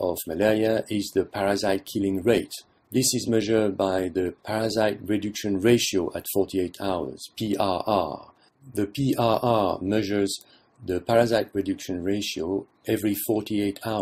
of malaria is the parasite killing rate. This is measured by the parasite reduction ratio at 48 hours, PRR. The PRR measures the parasite reduction ratio every 48 hours.